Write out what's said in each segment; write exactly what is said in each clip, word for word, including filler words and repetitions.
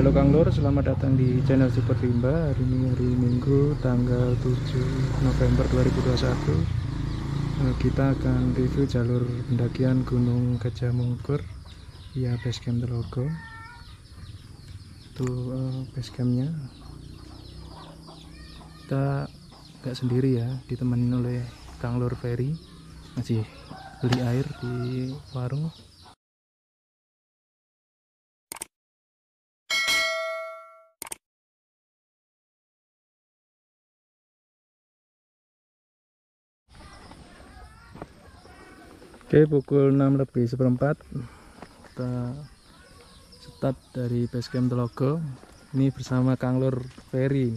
Halo Kang Lur, selamat datang di channel Super Rimba. Hari ini hari Minggu tanggal tujuh November dua ribu dua puluh satu. Kita akan review jalur pendakian Gunung Gajah Mungkur ya Basecamp Telogo. Itu uh, basecampnya. Kita nggak sendiri ya, ditemenin oleh Kang Lur Ferry. Masih beli air di warung. Oke, pukul enam lebih seperempat kita start dari Basecamp Telogo ini bersama Kang Lur Ferry.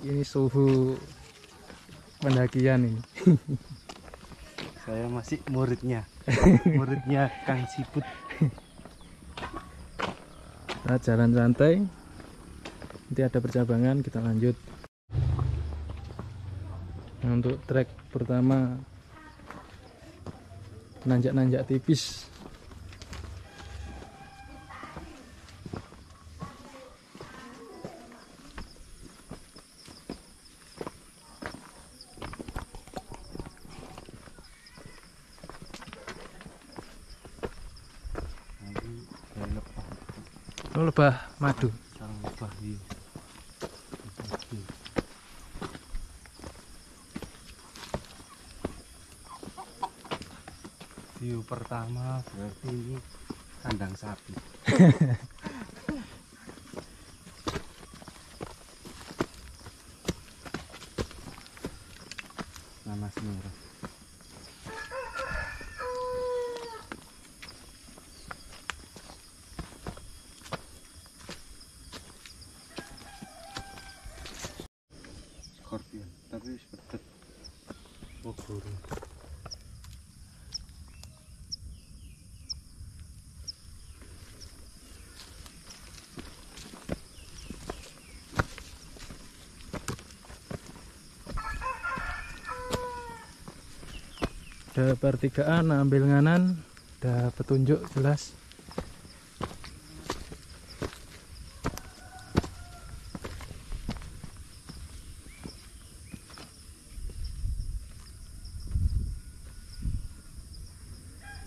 Ini suhu pendakian ini. Saya masih muridnya, muridnya Kang Siput. Kita jalan santai, nanti ada percabangan kita lanjut. Nah, untuk trek pertama nanjak-nanjak tipis. Oh, lebah madu. View pertama berarti ini kandang sapi. Nama sendiri. Scorpion, tapi seperti oh, burung. Ada pertigaan, ambil nganan, ada petunjuk jelas.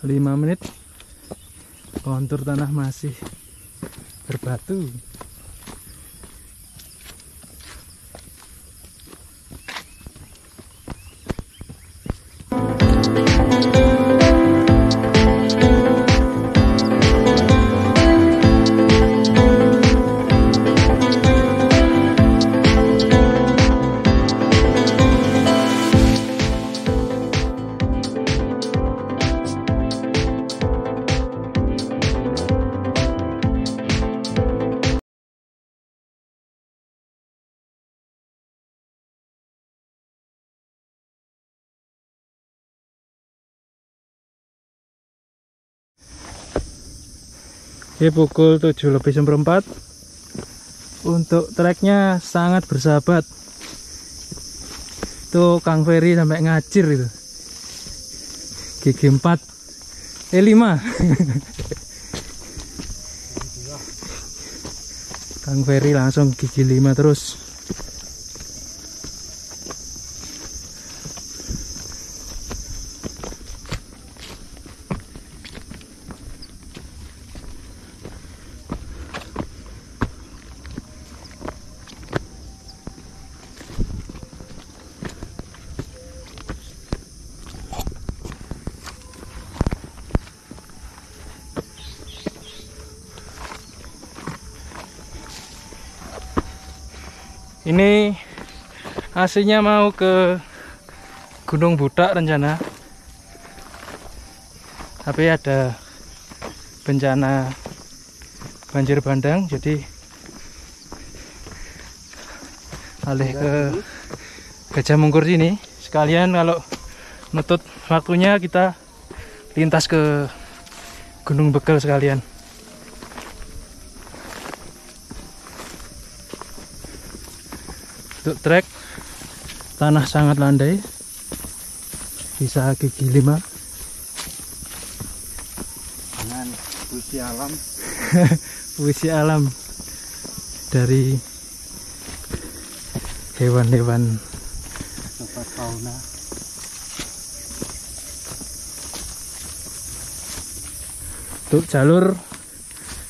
lima menit, kontur tanah masih berbatu. Oke, pukul tujuh lebih seperempat. Untuk treknya sangat bersahabat. Itu Kang Ferry sampai ngacir itu. Gigi empat, eh lima. Kang Ferry langsung gigi lima terus. Ini aslinya mau ke Gunung Butak rencana, tapi ada bencana banjir bandang, jadi alih ke Gajah Mungkur sini. Sekalian kalau nutut waktunya kita lintas ke Gunung Bekel sekalian. Untuk trek tanah sangat landai, bisa gigi lima dengan kursi alam. puisi alam dari hewan-hewan fauna. Untuk jalur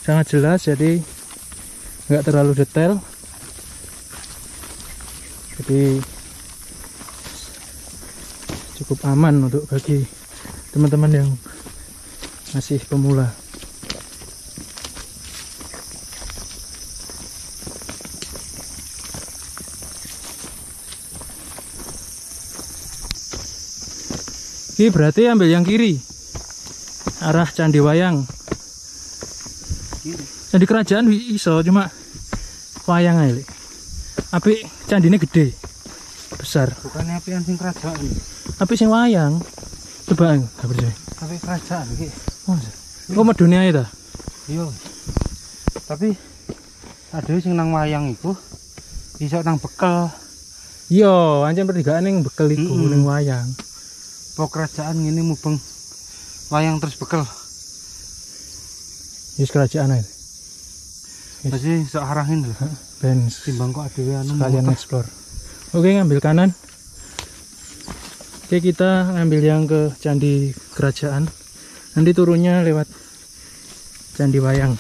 sangat jelas, jadi nggak terlalu detail. Jadi cukup aman untuk bagi teman-teman yang masih pemula. Ini berarti ambil yang kiri, arah Candi Wayang. Kiri. Candi Kerajaan iso, cuma wayang aja. Api candinya gede, besar. Bukan api yang sing kerajaan. Api sing wayang. Coba, kabur sini. Api kerajaan ki. Oh, mah dunia itu. Iya. Tapi ada sing nang wayang iku iso nang bekel. Iya, ancen pertigaan ning bekel iku, mm-hmm. Ning wayang. Pok kerajaan ini mubeng wayang terus bekel. Yes, kerajaan itu. Yes. Masih searahin loh. Ben timbang kok adewe anu sekalian explore. Oke, ngambil kanan. Oke, kita ngambil yang ke Candi Kerajaan. Nanti turunnya lewat Candi Wayang.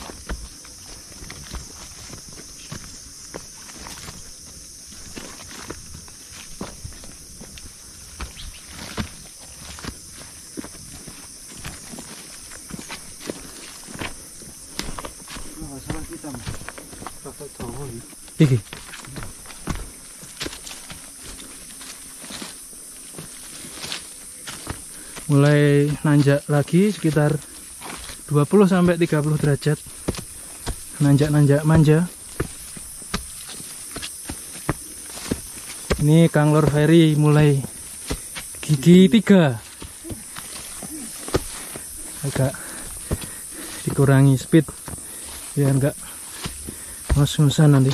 Iki. Mulai nanjak lagi sekitar dua puluh sampai tiga puluh derajat. Nanjak-nanjak manja. Ini Kang Lur Ferry mulai gigi tiga. Agak dikurangi speed biar enggak ngos-ngosan nanti.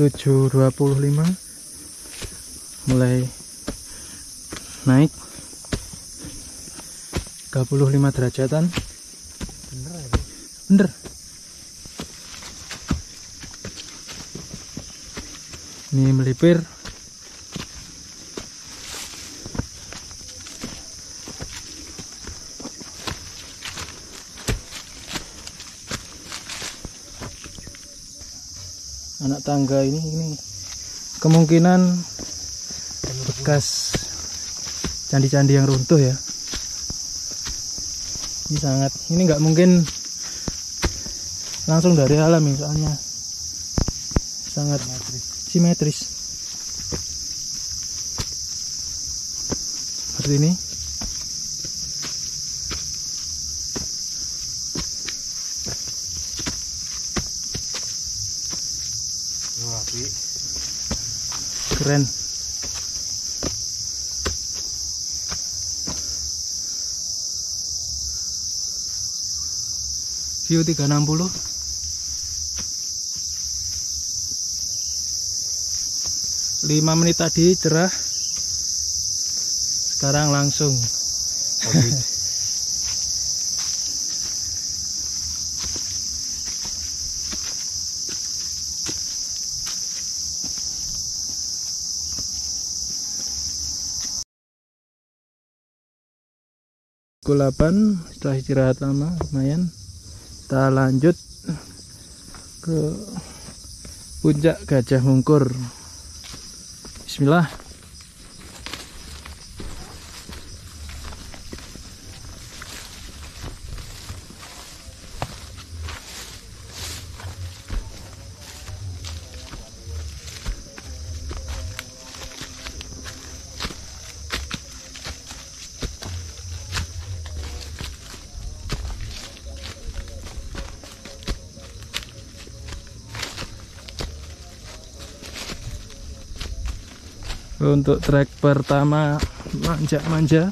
tujuh dua puluh lima mulai naik tiga puluh lima derajatan. Bener ya? Bener. Ini melipir. Anak tangga ini ini kemungkinan bekas candi-candi yang runtuh ya. Ini sangat ini nggak mungkin langsung dari alam ini, soalnya sangat simetris. Seperti ini. Keren. View tiga enam nol. lima menit tadi cerah. Sekarang langsung. delapan setelah istirahat lama lumayan, kita lanjut ke puncak Gajah Mungkur. Bismillah. Untuk trek pertama manja-manja.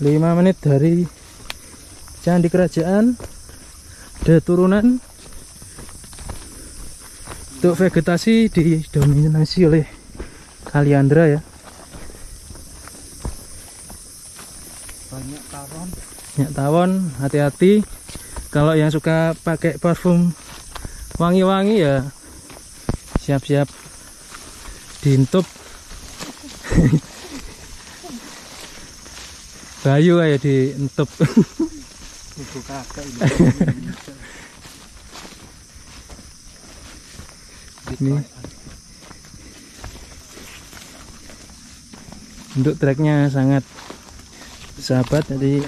lima menit dari Candi Kerajaan, ada turunan. Untuk vegetasi didominasi oleh Kaliandra ya. Banyak tawon. Banyak tawon, hati-hati. Kalau yang suka pakai parfum wangi-wangi ya siap-siap diintup. Bayu kayak di entup. Ini untuk treknya sangat sahabat, jadi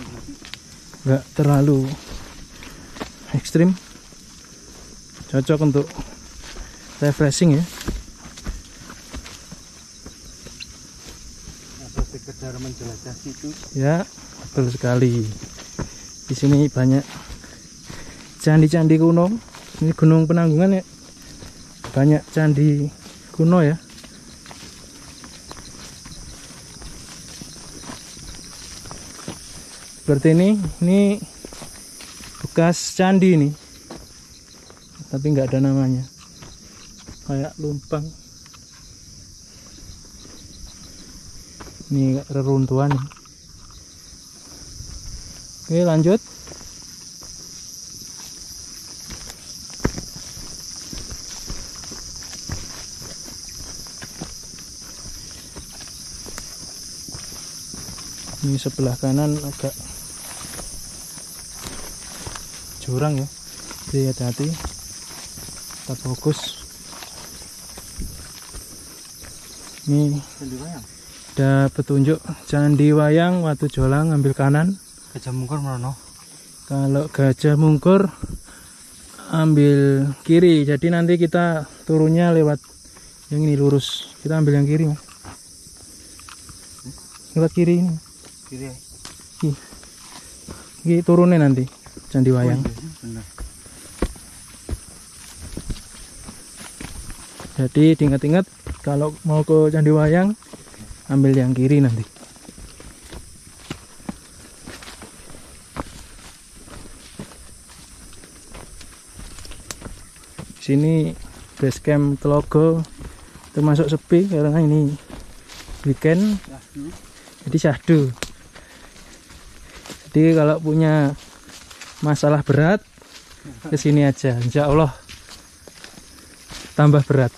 nggak terlalu ekstrim, cocok untuk refreshing ya. Sekedar menjelajah situs. Ya, betul sekali. Di sini banyak candi-candi kuno. Ini Gunung Penanggungan ya. Banyak candi kuno ya. Seperti ini, ini bekas candi ini. Tapi nggak ada namanya. Kayak lumpang. Ini reruntuhan. Oke, lanjut. Ini sebelah kanan agak jurang ya. Jadi hati-hati. Tetap fokus. Ini ada petunjuk Candi Wayang, Watu Jolang, ambil kanan. Gajah Mungkur merono. Kalau Gajah Mungkur ambil kiri. Jadi nanti kita turunnya lewat yang ini lurus. Kita ambil yang kiri, Mas. Lewat kiri ini. Kiri. Ih. Ini turunnya nanti Candi Wayang. Oh, iya, benar. Jadi ingat-ingat kalau mau ke Candi Wayang ambil yang kiri nanti. Sini Basecamp Telogo termasuk sepi karena ini weekend. Jadi syahdu. Jadi kalau punya masalah berat ke sini aja. Insya Allah tambah berat.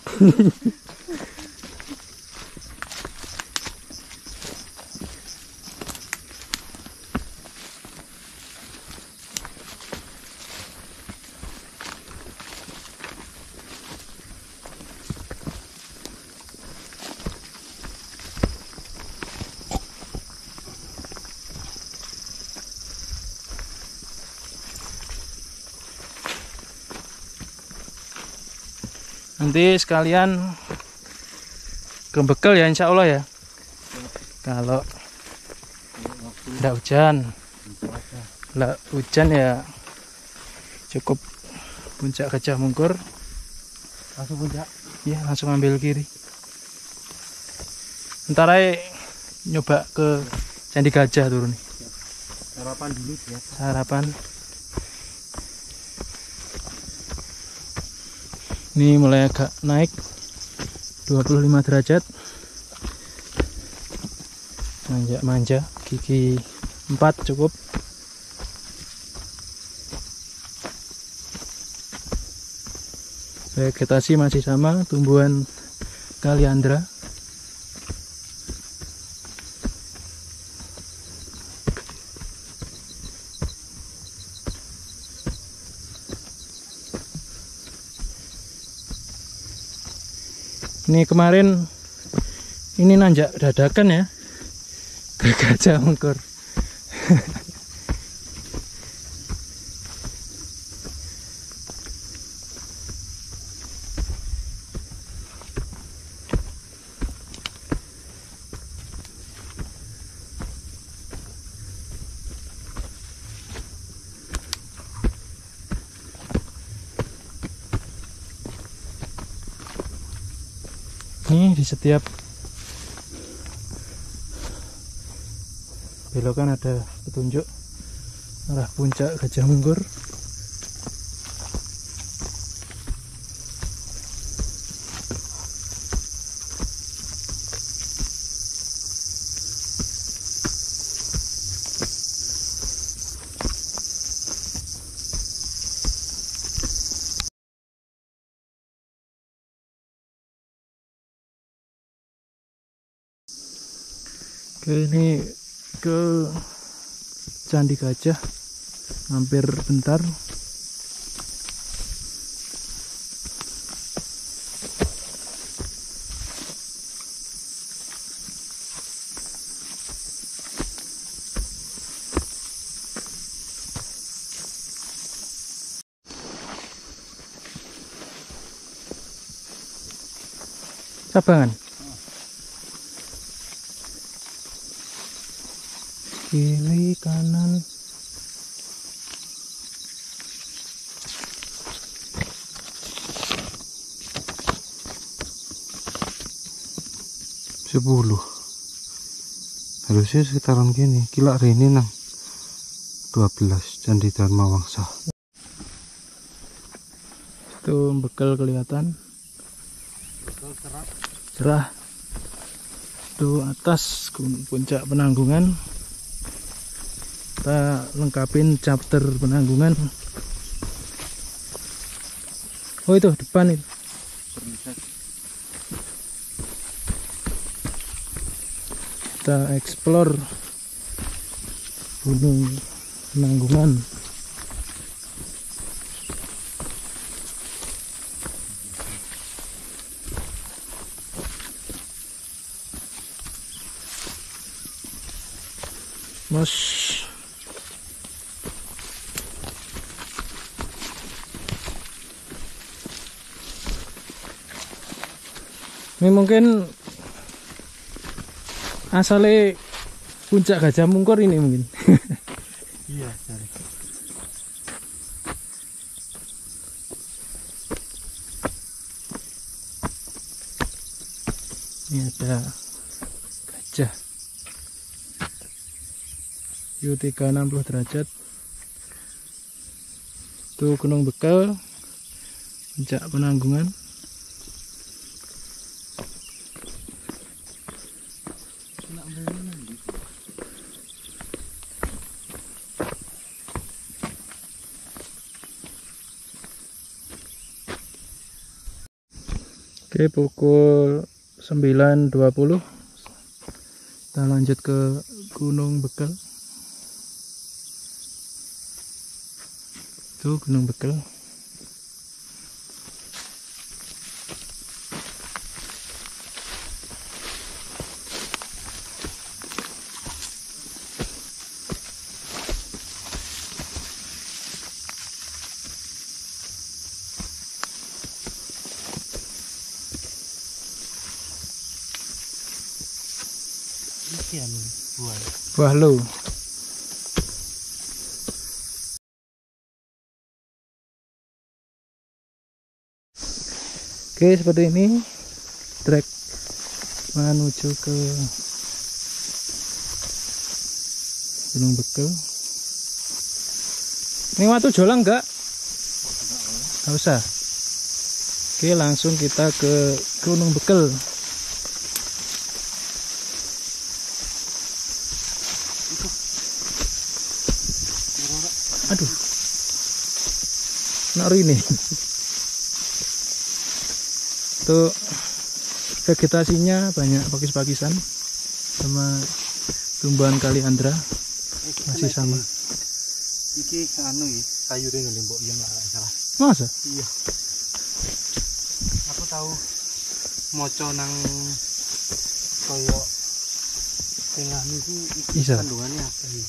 Nanti sekalian ke Bekel ya, insya Allah ya. Kalau tidak hujan, tidak hujan ya cukup puncak Gajah Mungkur. Langsung puncak? Iya, langsung ambil kiri. Ntar aja nyoba ke Candi Gajah turun. Sarapan dulu ya. Sarapan. Ini mulai agak naik dua puluh lima derajat. Manja-manja, gigi empat cukup. Vegetasi masih sama, tumbuhan Kaliandra. Ini kemarin ini nanjak dadakan ya ke Gajah Mungkur. Ini di setiap belokan ada petunjuk arah puncak Gajah Mungkur. Oke, ini ke Candi Gajah, hampir bentar. Cabangan. Kiri, kanan. Sepuluh. Harusnya sekitaran gini. Kila hari ini nang dua belas Candi Dharmawangsa. Itu Bekel kelihatan. Bekel cerah. Cerah. Itu atas puncak Penanggungan. Kita lengkapin chapter Penanggungan. Oh itu depan itu. Kita explore Gunung Penanggungan. Mas ini mungkin asalnya puncak Gajah Mungkur ini mungkin. Iya, cari. Ini ada gajah. View tiga ratus enam puluh derajat. Itu Gunung Bekel, puncak Penanggungan. Oke, pukul sembilan dua puluh kita lanjut ke Gunung Bekel. Itu Gunung Bekel. Buah lo. Oke, seperti ini trek menuju ke Gunung Bekel. Ini Watu Jolang enggak? Enggak usah. Oke, langsung kita ke Gunung Bekel. Aduh, nari ini. Tuh vegetasinya banyak pakis-pakisan sama tumbuhan Kaliandra masih sama. Iki anu ya, sayurnya ngelimbok yang salah. Masa? Iya. Aku tahu moco nang koyo tengah niku iso kandungane apa iki.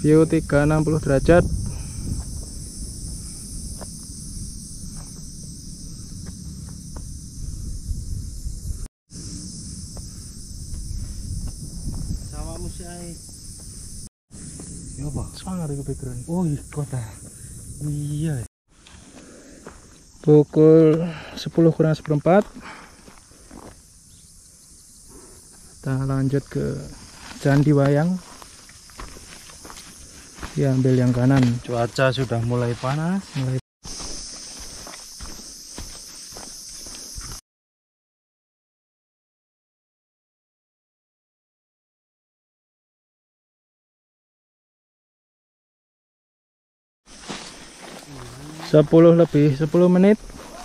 View tiga ratus enam puluh derajat. Oh iya, kota. Iya. Pukul sepuluh kurang seperempat. Kita lanjut ke Candi Wayang. Diambil yang kanan. Cuaca sudah mulai panas, mulai. sepuluh lebih sepuluh menit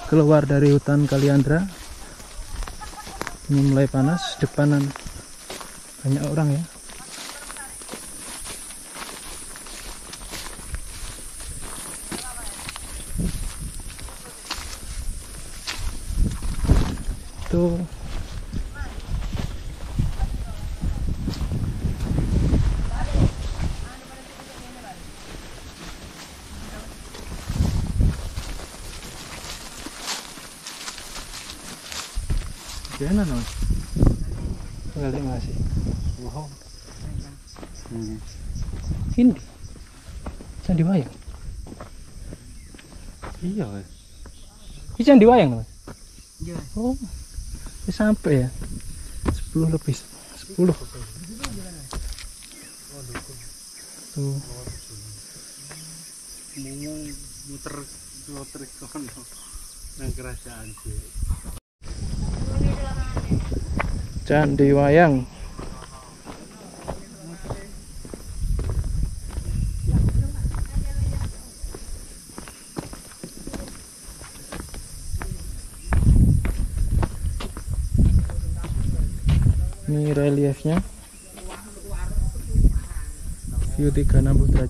keluar dari hutan Kaliandra. Ini mulai panas, depanan banyak orang ya. Itu enak loh, terima kasih. Wow, ini Candi Wayang. Iya, ini Candi Wayang loh. Oh, sampai ya, sepuluh lebih sepuluh. Tuh, muter muter kono nang kerajaan sih. Candi Wayang. Ini reliefnya. View tiga ratus enam puluh derajat.